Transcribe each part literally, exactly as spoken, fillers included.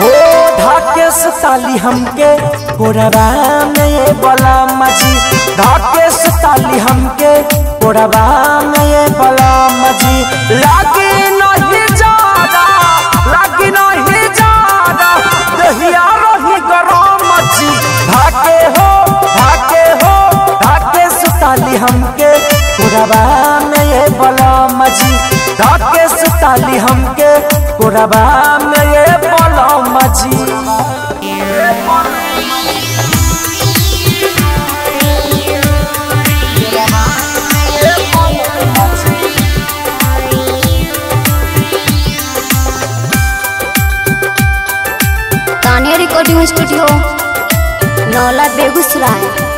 हो ढाके सताली हमके कोरबा में बला मजी, ढाके सताली हमके कोरबा में बला मजी। लागी नहीं जादा, लागी नहीं जादा दहिया रही गरम मजी। ढाके हो, ढाके हो, ढाके सताली हमके कोरबा में बला मजी, ढाके सताली हमके कोरबा में बला मजी। Tania recording studio, Naula, Begusarai.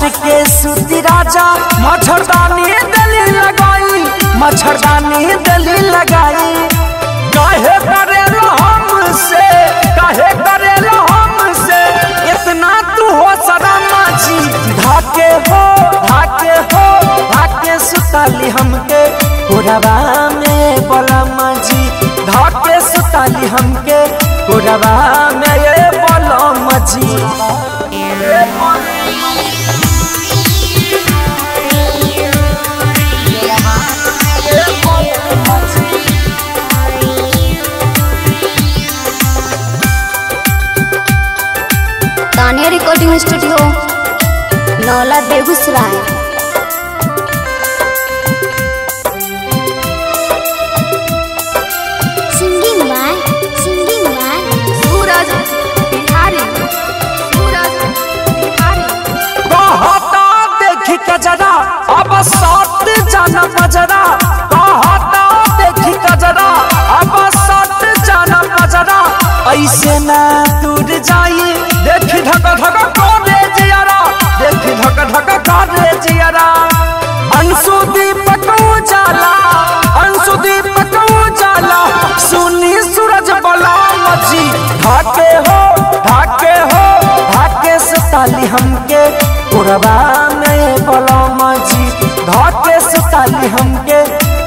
सटके सूती राजा मच्छरदानी दली लगाई, मच्छरदानी दली लगाई। काहे करेलो हमसे, काहे करेलो हमसे इतना तू हो सदामा जी। ढाके हो, ढाके हो, ढाके सुताली हमके कोरबा में बलमा जी, ढाके सुताली हमके कोरबा में बलमा जी। Tania recording studio, Naula, Begusarai. अब सात जाना मजरा, कहता देखी कजरा, अब सात जाना मजरा। ऐसे ना दूर जाई, देखी धक धक करे जियारा, देखी धक धक करे जियारा। अंशु दीपक उजाला, अंशु दीपक उजाला सुनी सूरज बलाम जी। ढाके हो, ढाके हो, ढाके सताली हमके कोरबा में बलमा जी, ढाके सताली हमके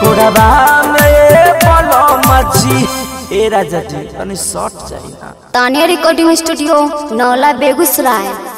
कोरबा में बलमा जी। ए राजा जी, तनी शॉट चाहिए। Tania recording studio, Naula, Begusarai.